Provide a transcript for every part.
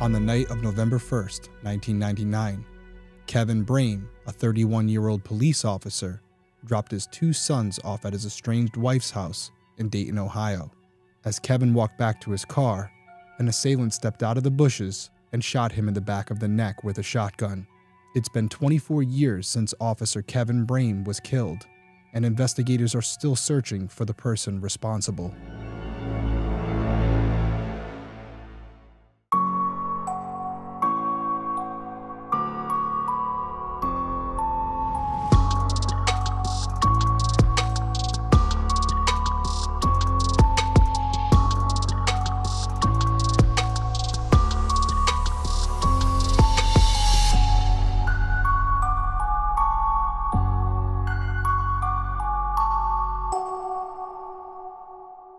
On the night of November 1st, 1999, Kevin Brame, a 31-year-old police officer, dropped his two sons off at his estranged wife's house in Dayton, Ohio. As Kevin walked back to his car, an assailant stepped out of the bushes and shot him in the back of the neck with a shotgun. It's been 24 years since Officer Kevin Brame was killed, and investigators are still searching for the person responsible.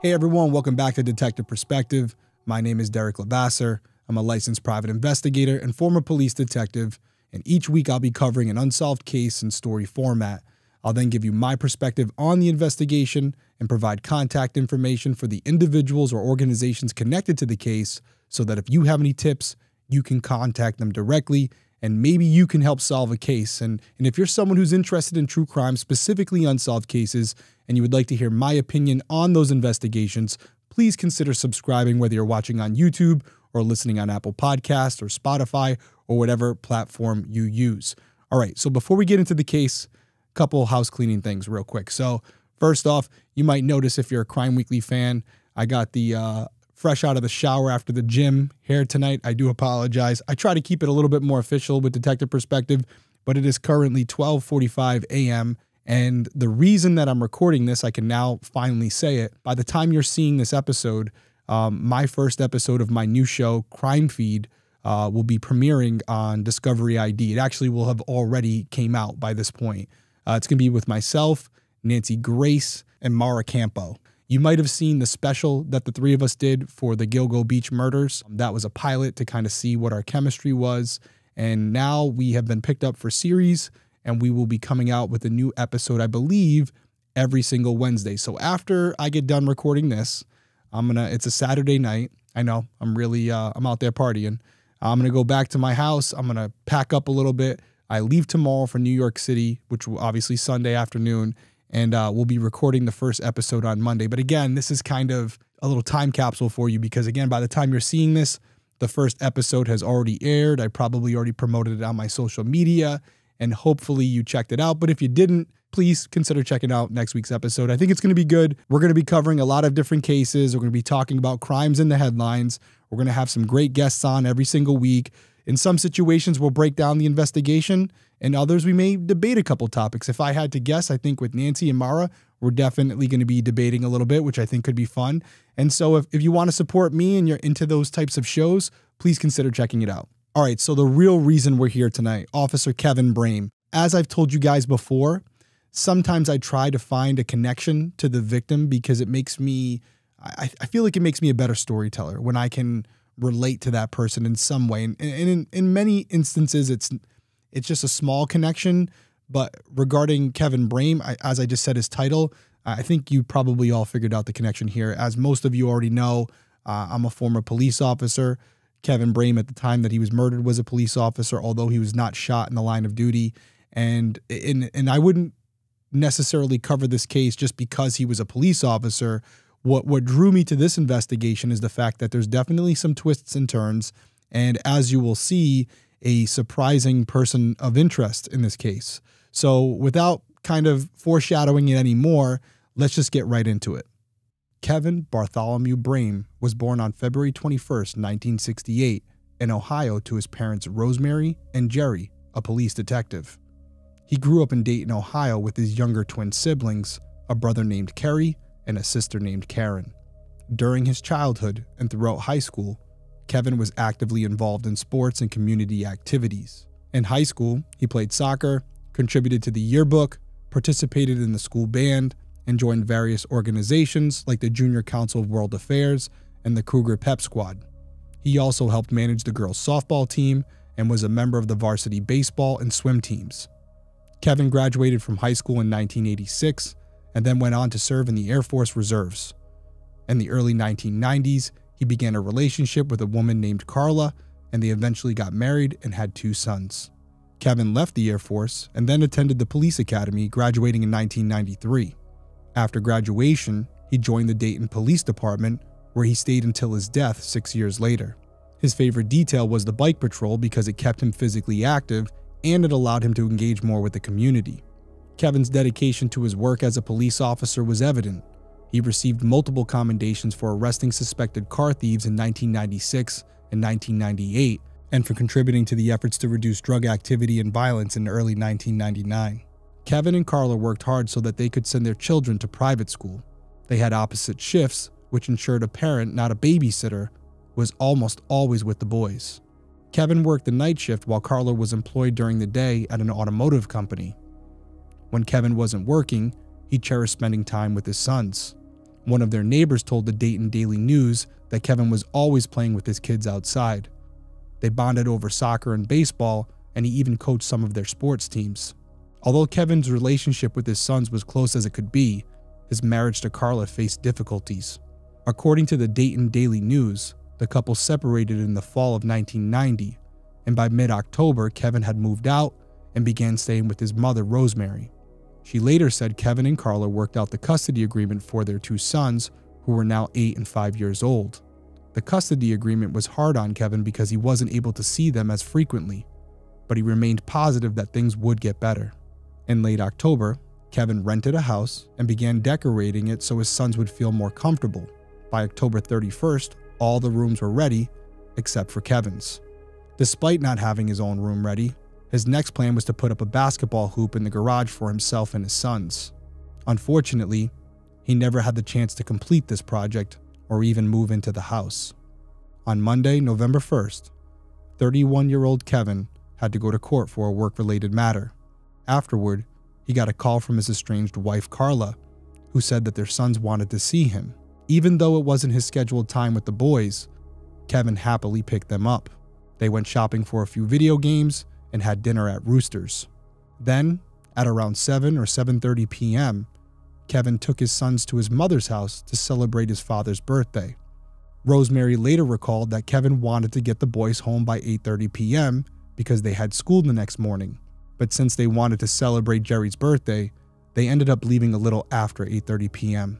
Hey everyone, welcome back to Detective Perspective. My name is Derrick Levasseur. I'm a licensed private investigator and former police detective, and each week I'll be covering an unsolved case in story format. I'll then give you my perspective on the investigation and provide contact information for the individuals or organizations connected to the case so that if you have any tips, you can contact them directly and maybe you can help solve a case. And if you're someone who's interested in true crime, specifically unsolved cases, and you would like to hear my opinion on those investigations, please consider subscribing whether you're watching on YouTube or listening on Apple Podcasts or Spotify or whatever platform you use. All right, so before we get into the case, a couple house cleaning things real quick. So first off, you might notice if you're a Crime Weekly fan, I got the fresh out of the shower after the gym hair tonight. I do apologize. I try to keep it a little bit more official with Detective Perspective, but it is currently 12:45 a.m., and the reason that I'm recording this, I can now finally say it. By the time you're seeing this episode, my first episode of my new show, Crime Feed, will be premiering on Discovery ID. It actually will have already came out by this point. It's going to be with myself, Nancy Grace, and Mara Campo. You might have seen the special that the three of us did for the Gilgo Beach murders. That was a pilot to kind of see what our chemistry was. And now we have been picked up for series, and we will be coming out with a new episode, I believe, every single Wednesday. So after I get done recording this, it's a Saturday night. I know, I'm really, I'm out there partying. I'm gonna go back to my house. I'm gonna pack up a little bit. I leave tomorrow for New York City, which will obviously Sunday afternoon, and we'll be recording the first episode on Monday. But again, this is kind of a little time capsule for you because again, by the time you're seeing this, the first episode has already aired. I probably already promoted it on my social media, and hopefully you checked it out. But if you didn't, please consider checking out next week's episode. I think it's going to be good. We're going to be covering a lot of different cases. We're going to be talking about crimes in the headlines. We're going to have some great guests on every single week. In some situations, we'll break down the investigation. In others, we may debate a couple topics. If I had to guess, I think with Nancy and Mara, we're definitely going to be debating a little bit, which I think could be fun. And so if you want to support me and you're into those types of shows, please consider checking it out. All right, so the real reason we're here tonight, Officer Kevin Brame. As I've told you guys before, sometimes I try to find a connection to the victim because it makes me, I feel like it makes me a better storyteller when I can relate to that person in some way. And in many instances, it's just a small connection. But regarding Kevin Brame, as I just said his title, I think you probably all figured out the connection here. As most of you already know, I'm a former police officer. Kevin Brame, at the time that he was murdered, was a police officer, although he was not shot in the line of duty. And I wouldn't necessarily cover this case just because he was a police officer. What drew me to this investigation is the fact that there's definitely some twists and turns, and as you will see, a surprising person of interest in this case. So without kind of foreshadowing it anymore, let's just get right into it. Kevin Bartholomew Brame was born on February 21st, 1968, in Ohio to his parents Rosemary and Jerry, a police detective. He grew up in Dayton, Ohio with his younger twin siblings, a brother named Kerry and a sister named Karen. During his childhood and throughout high school, Kevin was actively involved in sports and community activities. In high school, he played soccer, contributed to the yearbook, participated in the school band, and joined various organizations like the Junior Council of World Affairs and the Cougar Pep Squad. He also helped manage the girls' softball team and was a member of the varsity baseball and swim teams. Kevin graduated from high school in 1986 and then went on to serve in the Air Force Reserves. In the early 1990s, he began a relationship with a woman named Carla and they eventually got married and had 2 sons. Kevin left the Air Force and then attended the police academy, graduating in 1993. After graduation, he joined the Dayton Police Department, where he stayed until his death 6 years later. His favorite detail was the bike patrol because it kept him physically active and it allowed him to engage more with the community. Kevin's dedication to his work as a police officer was evident. He received multiple commendations for arresting suspected car thieves in 1996 and 1998, and for contributing to the efforts to reduce drug activity and violence in early 1999. Kevin and Carla worked hard so that they could send their children to private school. They had opposite shifts, which ensured a parent, not a babysitter, was almost always with the boys. Kevin worked the night shift while Carla was employed during the day at an automotive company. When Kevin wasn't working, he cherished spending time with his sons. One of their neighbors told the Dayton Daily News that Kevin was always playing with his kids outside. They bonded over soccer and baseball, and he even coached some of their sports teams. Although Kevin's relationship with his sons was close as it could be, his marriage to Carla faced difficulties. According to the Dayton Daily News, the couple separated in the fall of 1990, and by mid-October, Kevin had moved out and began staying with his mother, Rosemary. She later said Kevin and Carla worked out the custody agreement for their 2 sons, who were now 8 and 5 years old. The custody agreement was hard on Kevin because he wasn't able to see them as frequently, but he remained positive that things would get better. In late October, Kevin rented a house and began decorating it so his sons would feel more comfortable. By October 31st, all the rooms were ready, except for Kevin's. Despite not having his own room ready, his next plan was to put up a basketball hoop in the garage for himself and his sons. Unfortunately, he never had the chance to complete this project or even move into the house. On Monday, November 1st, 31-year-old Kevin had to go to court for a work-related matter. Afterward, he got a call from his estranged wife, Carla, who said that their sons wanted to see him. Even though it wasn't his scheduled time with the boys, Kevin happily picked them up. They went shopping for a few video games and had dinner at Rooster's. Then, at around 7 or 7:30 p.m., Kevin took his sons to his mother's house to celebrate his father's birthday. Rosemary later recalled that Kevin wanted to get the boys home by 8:30 p.m. because they had school the next morning, but since they wanted to celebrate Jerry's birthday, they ended up leaving a little after 8:30 p.m.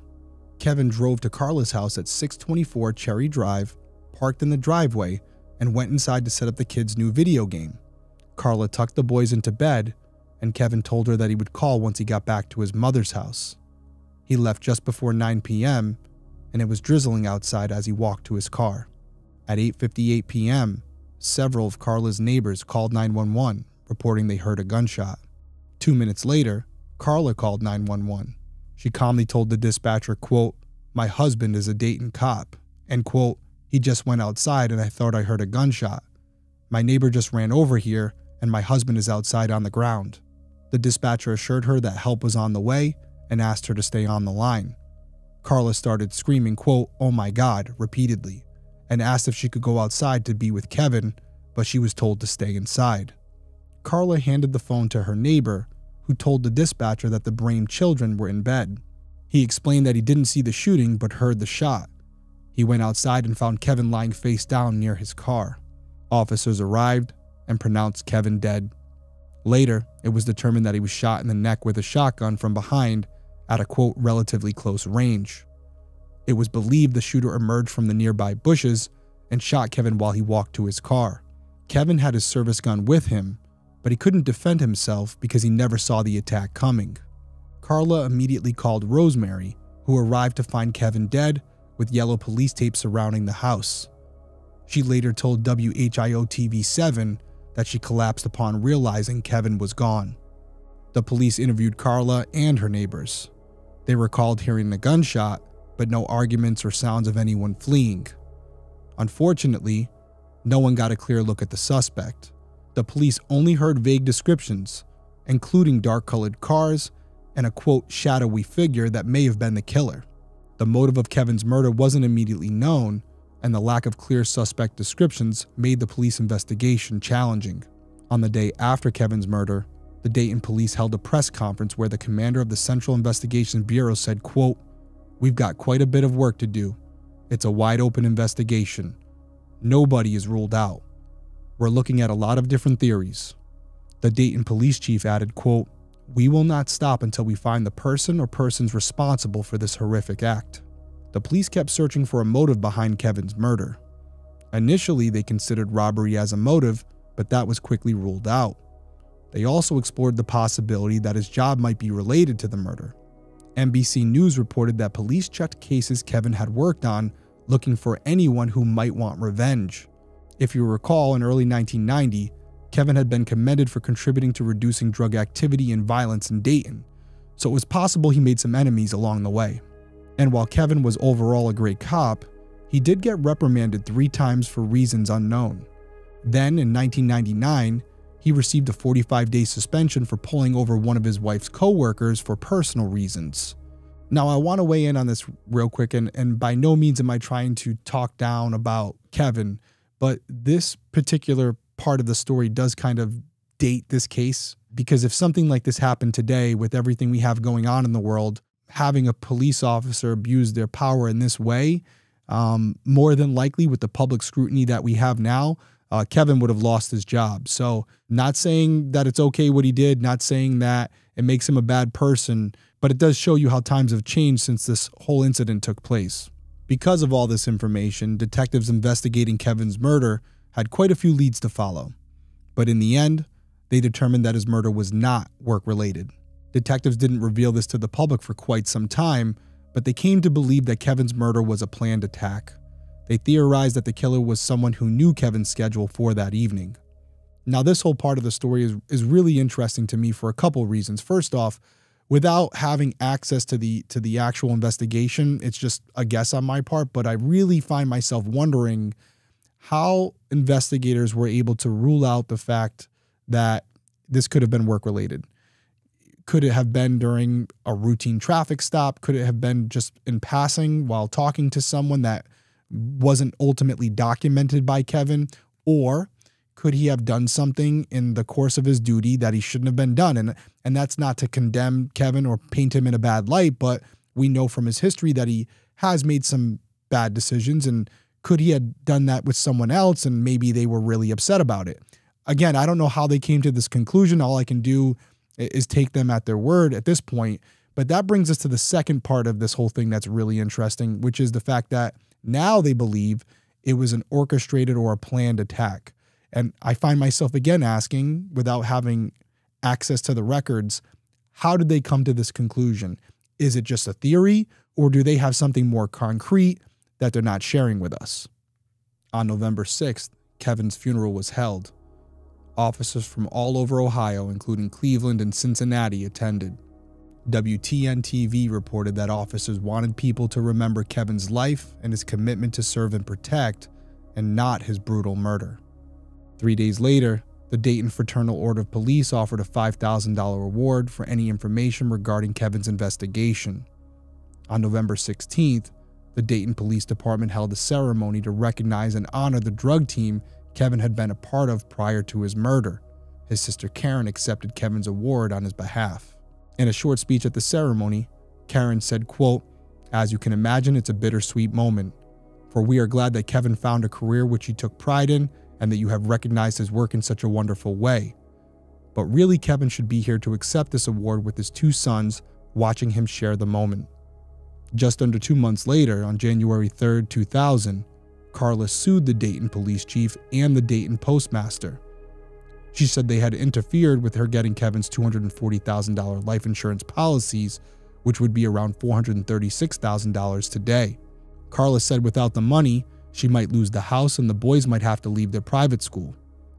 Kevin drove to Carla's house at 624 Cherry Drive, parked in the driveway, and went inside to set up the kids' new video game. Carla tucked the boys into bed, and Kevin told her that he would call once he got back to his mother's house. He left just before 9 p.m., and it was drizzling outside as he walked to his car. At 8:58 p.m., several of Carla's neighbors called 911, reporting they heard a gunshot. 2 minutes later, Carla called 911. She calmly told the dispatcher, quote, "My husband is a Dayton cop," and quote, "He just went outside and I thought I heard a gunshot. My neighbor just ran over here and my husband is outside on the ground." The dispatcher assured her that help was on the way and asked her to stay on the line. Carla started screaming, quote, "Oh my God," repeatedly, and asked if she could go outside to be with Kevin, but she was told to stay inside. Carla handed the phone to her neighbor, who told the dispatcher that the Brame children were in bed. He explained that he didn't see the shooting but heard the shot. He went outside and found Kevin lying face down near his car. Officers arrived and pronounced Kevin dead. Later, it was determined that he was shot in the neck with a shotgun from behind at a, quote, "relatively close range." It was believed the shooter emerged from the nearby bushes and shot Kevin while he walked to his car. Kevin had his service gun with him, but he couldn't defend himself because he never saw the attack coming. Carla immediately called Rosemary, who arrived to find Kevin dead with yellow police tape surrounding the house. She later told WHIO-TV7 that she collapsed upon realizing Kevin was gone. The police interviewed Carla and her neighbors. They recalled hearing the gunshot, but no arguments or sounds of anyone fleeing. Unfortunately, no one got a clear look at the suspect. The police only heard vague descriptions, including dark-colored cars and a, quote, "shadowy figure" that may have been the killer. The motive of Kevin's murder wasn't immediately known, and the lack of clear suspect descriptions made the police investigation challenging. On the day after Kevin's murder, the Dayton police held a press conference where the commander of the Central Investigations Bureau said, quote, "We've got quite a bit of work to do. It's a wide-open investigation. Nobody is ruled out. We're looking at a lot of different theories. The Dayton police chief added, quote, "We will not stop until we find the person or persons responsible for this horrific act." The police kept searching for a motive behind Kevin's murder. Initially, they considered robbery as a motive, but that was quickly ruled out. They also explored the possibility that his job might be related to the murder. NBC News reported that police checked cases Kevin had worked on, looking for anyone who might want revenge. If you recall, in early 1990, Kevin had been commended for contributing to reducing drug activity and violence in Dayton, so it was possible he made some enemies along the way. And while Kevin was overall a great cop, he did get reprimanded 3 times for reasons unknown. Then, in 1999, he received a 45-day suspension for pulling over one of his wife's co-workers for personal reasons. Now, I want to weigh in on this real quick, and by no means am I trying to talk down about Kevin, but this particular part of the story does kind of date this case, because if something like this happened today, with everything we have going on in the world, having a police officer abuse their power in this way, more than likely with the public scrutiny that we have now, Kevin would have lost his job. So not saying that it's okay what he did, not saying that it makes him a bad person, but it does show you how times have changed since this whole incident took place. Because of all this information, detectives investigating Kevin's murder had quite a few leads to follow. But in the end, they determined that his murder was not work-related. Detectives didn't reveal this to the public for quite some time, but they came to believe that Kevin's murder was a planned attack. They theorized that the killer was someone who knew Kevin's schedule for that evening. Now, this whole part of the story is really interesting to me for a couple reasons. First off, without having access to the actual investigation, it's just a guess on my part, but I really find myself wondering how investigators were able to rule out the fact that this could have been work-related. Could it have been during a routine traffic stop? Could it have been just in passing while talking to someone that wasn't ultimately documented by Kevin? Or could he have done something in the course of his duty that he shouldn't have been done? And that's not to condemn Kevin or paint him in a bad light, but we know from his history that he has made some bad decisions. And could he have done that with someone else and maybe they were really upset about it? Again, I don't know how they came to this conclusion. All I can do is take them at their word at this point. But that brings us to the second part of this whole thing that's really interesting, which is the fact that now they believe it was an orchestrated or a planned attack. And I find myself again asking, without having access to the records, how did they come to this conclusion? Is it just a theory, or do they have something more concrete that they're not sharing with us? On November 6th, Kevin's funeral was held. Officers from all over Ohio, including Cleveland and Cincinnati, attended. WTN-TV reported that officers wanted people to remember Kevin's life and his commitment to serve and protect, and not his brutal murder. 3 days later, the Dayton Fraternal Order of Police offered a $5,000 award for any information regarding Kevin's investigation. On November 16th, the Dayton Police Department held a ceremony to recognize and honor the drug team Kevin had been a part of prior to his murder. His sister Karen accepted Kevin's award on his behalf. In a short speech at the ceremony, Karen said, quote, "As you can imagine, it's a bittersweet moment, for we are glad that Kevin found a career which he took pride in and that you have recognized his work in such a wonderful way. But really, Kevin should be here to accept this award with his 2 sons, watching him share the moment." Just under 2 months later, on January 3, 2000, Carla sued the Dayton police chief and the Dayton postmaster. She said they had interfered with her getting Kevin's $240,000 life insurance policies, which would be around $436,000 today. Carla said without the money, she might lose the house and the boys might have to leave their private school.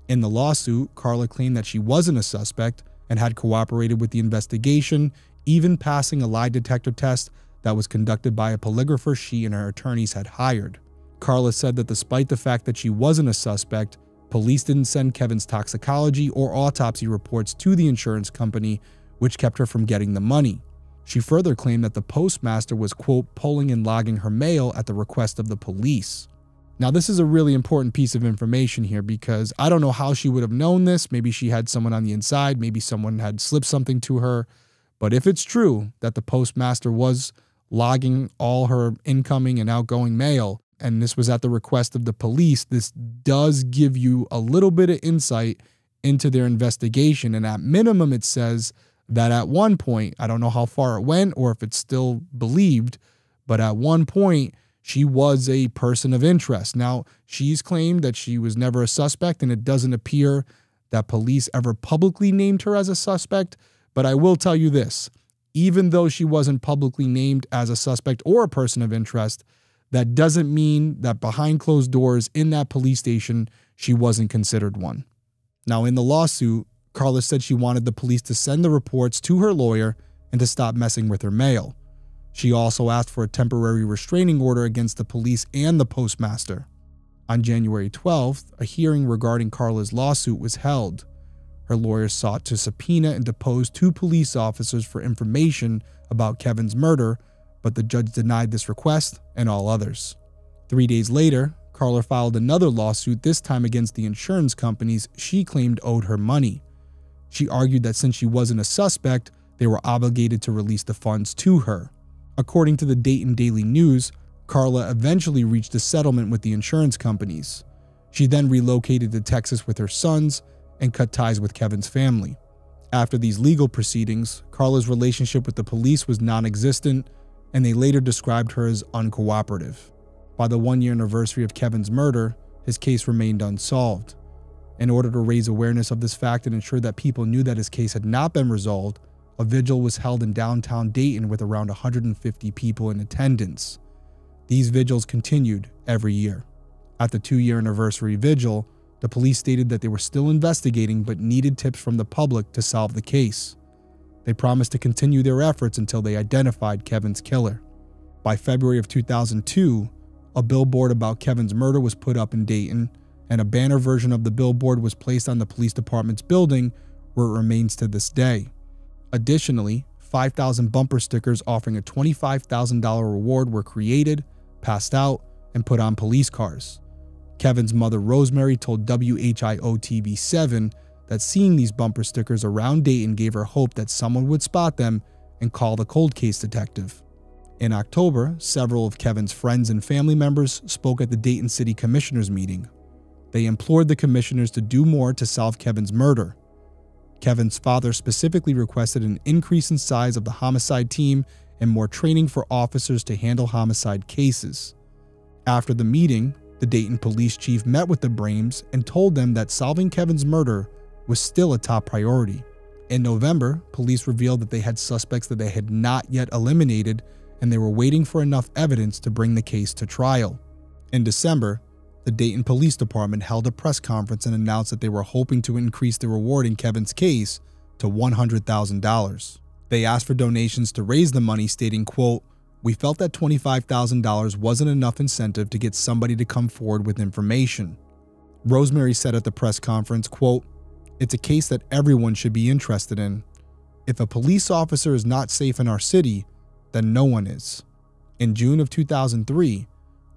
In the lawsuit, Carla claimed that she wasn't a suspect and had cooperated with the investigation, even passing a lie detector test that was conducted by a polygrapher she and her attorneys had hired. Carla said that despite the fact that she wasn't a suspect, police didn't send Kevin's toxicology or autopsy reports to the insurance company, which kept her from getting the money. She further claimed that the postmaster was, quote, "pulling and logging her mail at the request of the police." Now, this is a really important piece of information here, because I don't know how she would have known this. Maybe she had someone on the inside, maybe someone had slipped something to her. But if it's true that the postmaster was logging all her incoming and outgoing mail, and this was at the request of the police, this does give you a little bit of insight into their investigation. And at minimum, it says that at one point, I don't know how far it went or if it's still believed, but at one point, she was a person of interest. Now, she's claimed that she was never a suspect, and it doesn't appear that police ever publicly named her as a suspect. But I will tell you this, even though she wasn't publicly named as a suspect or a person of interest, that doesn't mean that behind closed doors in that police station, she wasn't considered one. Now, in the lawsuit, Carla said she wanted the police to send the reports to her lawyer and to stop messing with her mail. She also asked for a temporary restraining order against the police and the postmaster. On January 12th, a hearing regarding Carla's lawsuit was held. Her lawyer sought to subpoena and depose two police officers for information about Kevin's murder, but the judge denied this request and all others. 3 days later, Carla filed another lawsuit, this time against the insurance companies she claimed owed her money. She argued that since she wasn't a suspect, they were obligated to release the funds to her. According to the Dayton Daily News, Carla eventually reached a settlement with the insurance companies. She then relocated to Texas with her sons and cut ties with Kevin's family. After these legal proceedings, Carla's relationship with the police was non-existent, and they later described her as uncooperative. By the one-year anniversary of Kevin's murder, his case remained unsolved. In order to raise awareness of this fact and ensure that people knew that his case had not been resolved, a vigil was held in downtown Dayton with around 150 people in attendance. These vigils continued every year. At the two-year anniversary vigil, the police stated that they were still investigating but needed tips from the public to solve the case. They promised to continue their efforts until they identified Kevin's killer. By February of 2002, a billboard about Kevin's murder was put up in Dayton, and a banner version of the billboard was placed on the police department's building, where it remains to this day. Additionally, 5,000 bumper stickers offering a $25,000 reward were created, passed out, and put on police cars. Kevin's mother, Rosemary, told WHIO-TV7 that seeing these bumper stickers around Dayton gave her hope that someone would spot them and call the cold case detective. In October, several of Kevin's friends and family members spoke at the Dayton City Commissioners meeting. They implored the commissioners to do more to solve Kevin's murder. Kevin's father specifically requested an increase in size of the homicide team and more training for officers to handle homicide cases. After the meeting, the Dayton police chief met with the Brames and told them that solving Kevin's murder was still a top priority. In November, police revealed that they had suspects that they had not yet eliminated, and they were waiting for enough evidence to bring the case to trial. In December, the Dayton Police Department held a press conference and announced that they were hoping to increase the reward in Kevin's case to $100,000. They asked for donations to raise the money, stating, quote, "We felt that $25,000 wasn't enough incentive to get somebody to come forward with information." Rosemary said at the press conference, quote, "It's a case that everyone should be interested in. If a police officer is not safe in our city, then no one is." In June of 2003,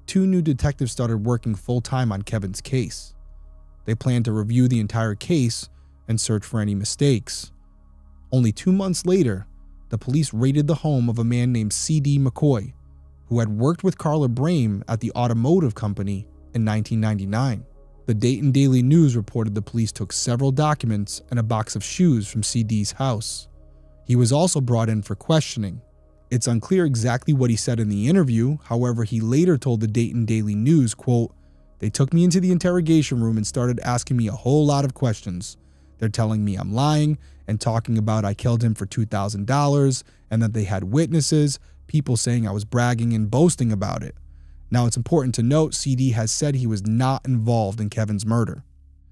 two new detectives started working full-time on Kevin's case. They planned to review the entire case and search for any mistakes. Only 2 months later, the police raided the home of a man named C.D. McCoy, who had worked with Carla Brame at the automotive company in 1999. The Dayton Daily News reported the police took several documents and a box of shoes from C.D.'s house. He was also brought in for questioning. It's unclear exactly what he said in the interview. However, he later told the Dayton Daily News, quote, "They took me into the interrogation room and started asking me a whole lot of questions. They're telling me I'm lying and talking about I killed him for $2,000 and that they had witnesses, people saying I was bragging and boasting about it." Now, it's important to note CD has said he was not involved in Kevin's murder.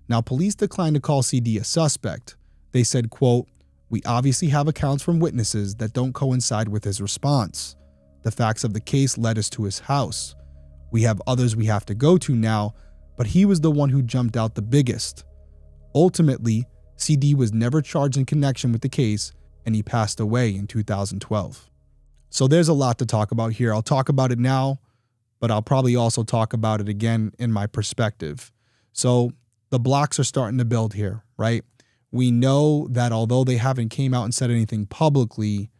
Now, police declined to call CD a suspect. They said, quote, "We obviously have accounts from witnesses that don't coincide with his response. The facts of the case led us to his house. We have others we have to go to now, but he was the one who jumped out the biggest." Ultimately, CD was never charged in connection with the case, and he passed away in 2012. So there's a lot to talk about here. I'll talk about it now, but I'll probably also talk about it again in my perspective. So the blocks are starting to build here, right? We know that although they haven't came out and said anything publicly,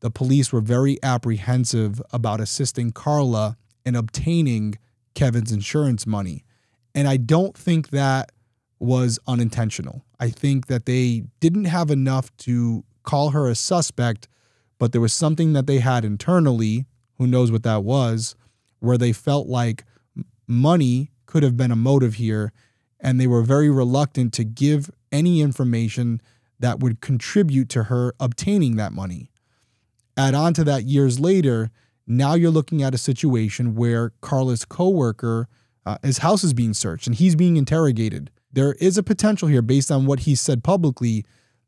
the police were very apprehensive about assisting Carla in obtaining Kevin's insurance money. And I don't think that was unintentional. I think that they didn't have enough to call her a suspect, but there was something that they had internally, who knows what that was, where they felt like money could have been a motive here, and they were very reluctant to give any information that would contribute to her obtaining that money. Add on to that, years later, now you're looking at a situation where Carla's coworker, his house is being searched and he's being interrogated. There is a potential here, based on what he said publicly,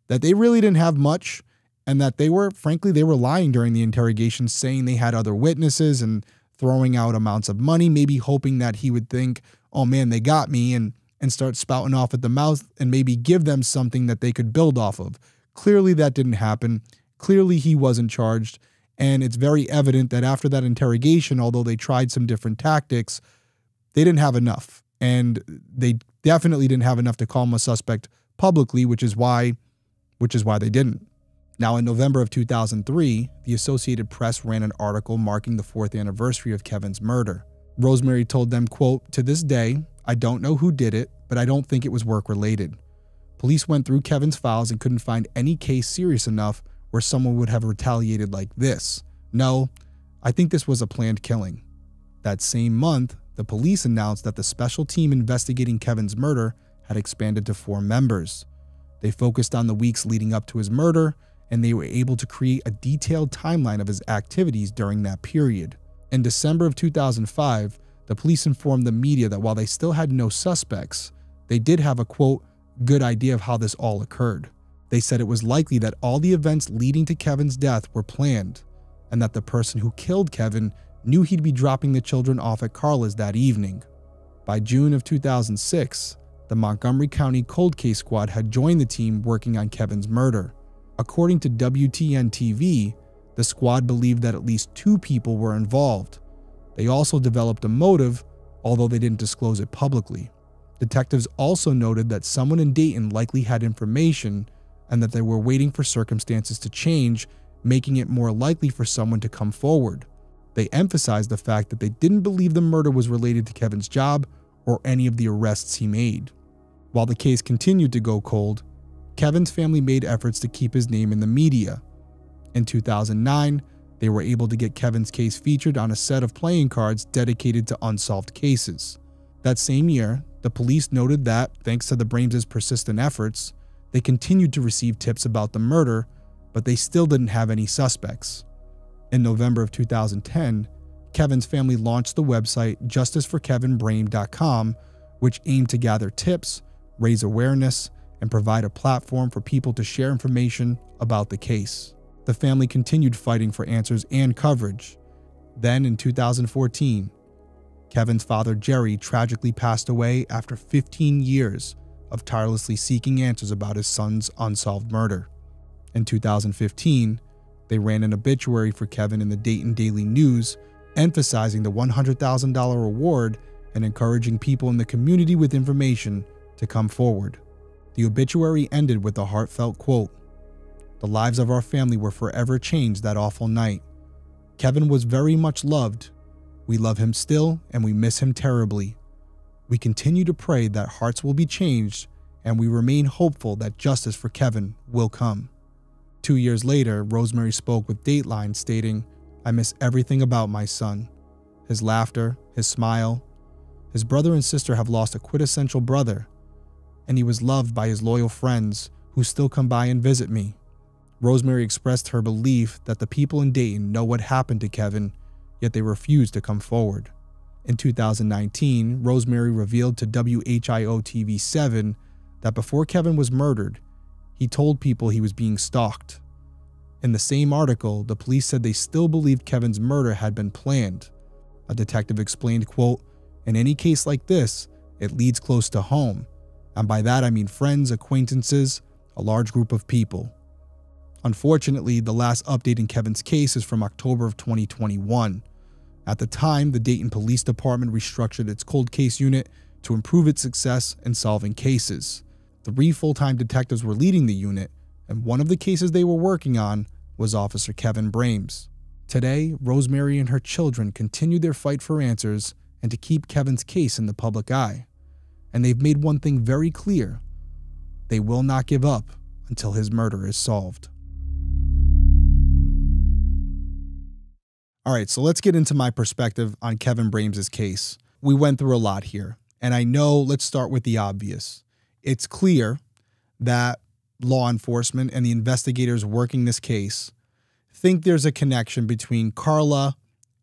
that they really didn't have much, and that they were, frankly, they were lying during the interrogation, saying they had other witnesses and throwing out amounts of money, maybe hoping that he would think, oh man, they got me, and start spouting off at the mouth and maybe give them something that they could build off of. Clearly that didn't happen. Clearly he wasn't charged. And it's very evident that after that interrogation, although they tried some different tactics, they didn't have enough. And they definitely didn't have enough to call him a suspect publicly, which is why they didn't. Now, in November of 2003, the Associated Press ran an article marking the 4th anniversary of Kevin's murder. Rosemary told them, quote, "To this day, I don't know who did it, but I don't think it was work-related. Police went through Kevin's files and couldn't find any case serious enough where someone would have retaliated like this. No, I think this was a planned killing." That same month, the police announced that the special team investigating Kevin's murder had expanded to 4 members. They focused on the weeks leading up to his murder, and they were able to create a detailed timeline of his activities during that period. In December of 2005, the police informed the media that while they still had no suspects, they did have a, quote, "good idea" of how this all occurred. They said it was likely that all the events leading to Kevin's death were planned, and that the person who killed Kevin knew he'd be dropping the children off at Carla's that evening. By June of 2006, the Montgomery County Cold Case Squad had joined the team working on Kevin's murder. According to WTN-TV, the squad believed that at least 2 people were involved. They also developed a motive, although they didn't disclose it publicly. Detectives also noted that someone in Dayton likely had information, and that they were waiting for circumstances to change, making it more likely for someone to come forward. They emphasized the fact that they didn't believe the murder was related to Kevin's job or any of the arrests he made. While the case continued to go cold, Kevin's family made efforts to keep his name in the media. In 2009, they were able to get Kevin's case featured on a set of playing cards dedicated to unsolved cases. That same year, the police noted that, thanks to the Brames' persistent efforts, they continued to receive tips about the murder, but they still didn't have any suspects. In November of 2010, Kevin's family launched the website justiceforkevinbrame.com, which aimed to gather tips, raise awareness, and provide a platform for people to share information about the case. The family continued fighting for answers and coverage. Then in 2014, Kevin's father, Jerry, tragically passed away after 15 years of tirelessly seeking answers about his son's unsolved murder. In 2015, they ran an obituary for Kevin in the Dayton Daily News, emphasizing the $100,000 award and encouraging people in the community with information to come forward. The obituary ended with a heartfelt quote, "The lives of our family were forever changed that awful night. Kevin was very much loved. We love him still, and we miss him terribly. We continue to pray that hearts will be changed, and we remain hopeful that justice for Kevin will come." 2 years later, Rosemary spoke with Dateline, stating, "I miss everything about my son. His laughter, his smile. His brother and sister have lost a quintessential brother, and he was loved by his loyal friends who still come by and visit me." Rosemary expressed her belief that the people in Dayton know what happened to Kevin, yet they refuse to come forward. In 2019, Rosemary revealed to WHIO-TV7 that before Kevin was murdered, he told people he was being stalked. In the same article, the police said they still believed Kevin's murder had been planned. A detective explained, quote, "In any case like this, it leads close to home. And by that I mean friends, acquaintances, a large group of people." Unfortunately, the last update in Kevin's case is from October of 2021. At the time, the Dayton Police Department restructured its cold case unit to improve its success in solving cases. 3 full-time detectives were leading the unit, and one of the cases they were working on was Officer Kevin Brames. Today, Rosemary and her children continue their fight for answers and to keep Kevin's case in the public eye. And they've made one thing very clear: they will not give up until his murder is solved. All right, so let's get into my perspective on Kevin Brame's case. We went through a lot here, and I know, let's start with the obvious. It's clear that law enforcement and the investigators working this case think there's a connection between Carla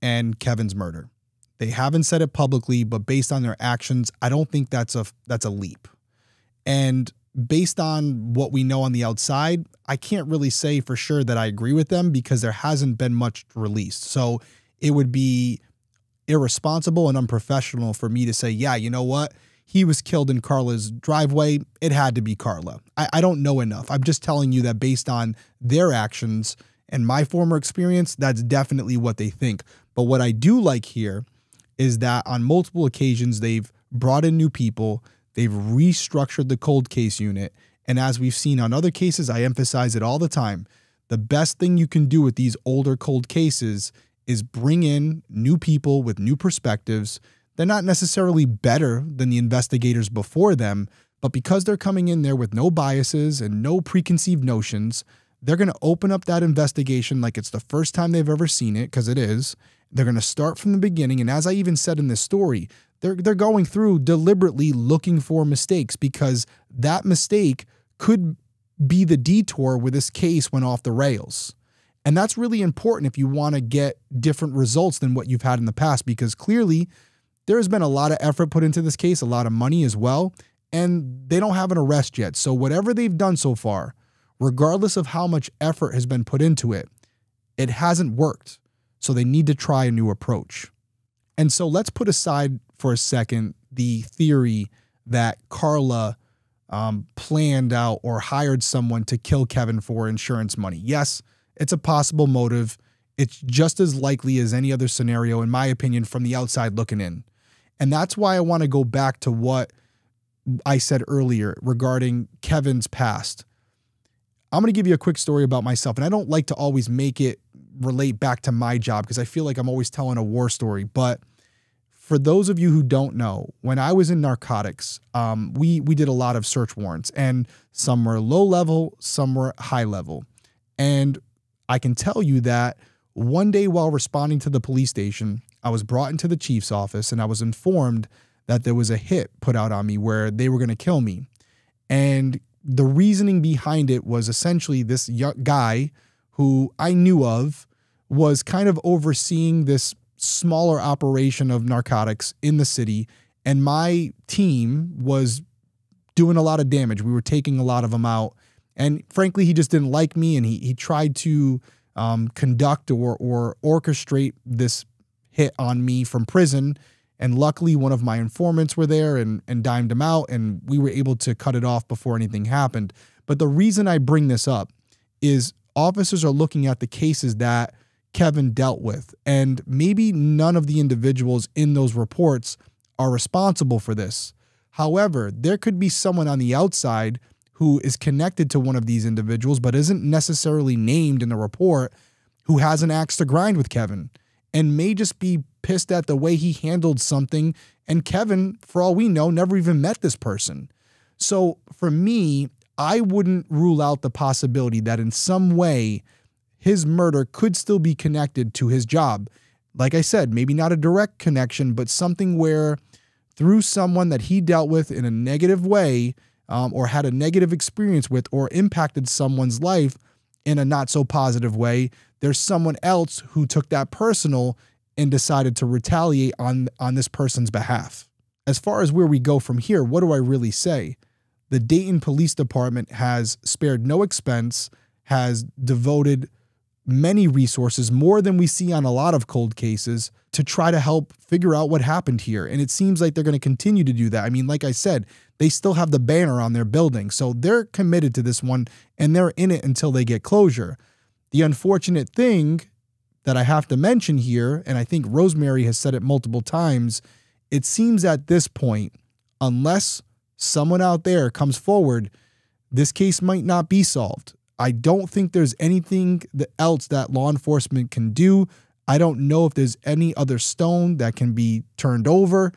and Kevin's murder. They haven't said it publicly, but based on their actions, I don't think that's a leap. And based on what we know on the outside, I can't really say for sure that I agree with them because there hasn't been much released. So it would be irresponsible and unprofessional for me to say, yeah, you know what? He was killed in Carla's driveway. It had to be Carla. I don't know enough. I'm just telling you that based on their actions and my former experience, that's definitely what they think. But what I do like here is that on multiple occasions, they've brought in new people. They've restructured the cold case unit. And as we've seen on other cases, I emphasize it all the time. The best thing you can do with these older cold cases is bring in new people with new perspectives. They're not necessarily better than the investigators before them, but because they're coming in there with no biases and no preconceived notions, they're going to open up that investigation like it's the first time they've ever seen it, because it is. They're going to start from the beginning. And as I even said in this story, they're going through deliberately looking for mistakes, because that mistake could be the detour where this case went off the rails. And that's really important if you want to get different results than what you've had in the past, because clearly there has been a lot of effort put into this case, a lot of money as well, and they don't have an arrest yet. So whatever they've done so far, regardless of how much effort has been put into it, it hasn't worked. So they need to try a new approach. And so let's put aside for a second the theory that Carla planned out or hired someone to kill Kevin for insurance money. Yes, it's a possible motive. It's just as likely as any other scenario, in my opinion, from the outside looking in. And that's why I want to go back to what I said earlier regarding Kevin's past. I'm going to give you a quick story about myself, and I don't like to always make it relate back to my job because I feel like I'm always telling a war story. But for those of you who don't know, when I was in narcotics, we did a lot of search warrants, and some were low level, some were high level. And I can tell you that one day while responding to the police station, I was brought into the chief's office and I was informed that there was a hit put out on me where they were going to kill me. And the reasoning behind it was essentially this young guy who I knew of was kind of overseeing this smaller operation of narcotics in the city. And my team was doing a lot of damage. We were taking a lot of them out. And frankly, he just didn't like me, and he tried to conduct or orchestrate this hit on me from prison. And luckily, one of my informants were there and dimed him out, and we were able to cut it off before anything happened. But the reason I bring this up is officers are looking at the cases that Kevin dealt with, and maybe none of the individuals in those reports are responsible for this. However, there could be someone on the outside who is connected to one of these individuals but isn't necessarily named in the report, who has an axe to grind with Kevin and may just be pissed at the way he handled something. And Kevin, for all we know, never even met this person. So for me, I wouldn't rule out the possibility that in some way his murder could still be connected to his job. Like I said, maybe not a direct connection, but something where through someone that he dealt with in a negative way, or had a negative experience with, or impacted someone's life in a not so positive way, there's someone else who took that personal and decided to retaliate on this person's behalf. As far as where we go from here, what do I really say? The Dayton Police Department has spared no expense, has devoted many resources, more than we see on a lot of cold cases, to try to help figure out what happened here. And it seems like they're going to continue to do that. I mean, like I said, they still have the banner on their building, so they're committed to this one and they're in it until they get closure. The unfortunate thing that I have to mention here, and I think Rosemary has said it multiple times, it seems at this point, unless someone out there comes forward, this case might not be solved. I don't think there's anything else that law enforcement can do I don't know if there's any other stone that can be turned over.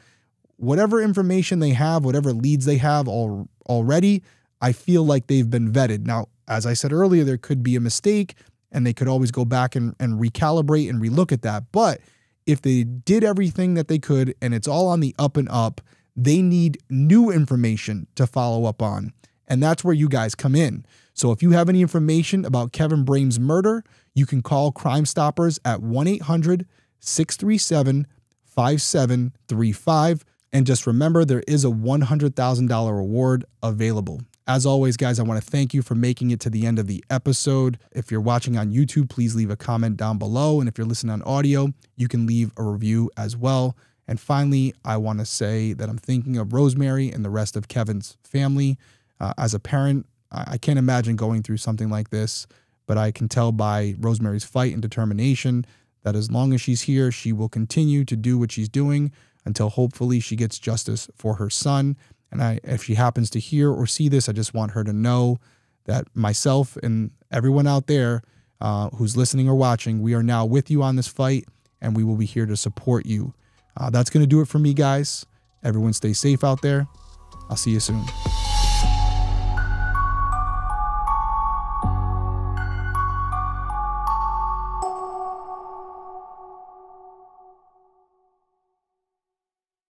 Whatever information they have, whatever leads they have already, I feel like they've been vetted. Now, as I said earlier, there could be a mistake and they could always go back and recalibrate and relook at that. But if they did everything that they could and it's all on the up and up, they need new information to follow up on. And that's where you guys come in. So if you have any information about Kevin Brame's murder, you can call Crime Stoppers at 1-800-637-5735. And just remember, there is a $100,000 reward available. As always, guys, I want to thank you for making it to the end of the episode. If you're watching on YouTube, please leave a comment down below. And if you're listening on audio, you can leave a review as well. And finally, I want to say that I'm thinking of Rosemary and the rest of Kevin's family. As a parent, I can't imagine going through something like this, but I can tell by Rosemary's fight and determination that as long as she's here, she will continue to do what she's doing until hopefully she gets justice for her son. And if she happens to hear or see this, I just want her to know that myself and everyone out there who's listening or watching, we are now with you on this fight and we will be here to support you. That's going to do it for me, guys. Everyone stay safe out there. I'll see you soon.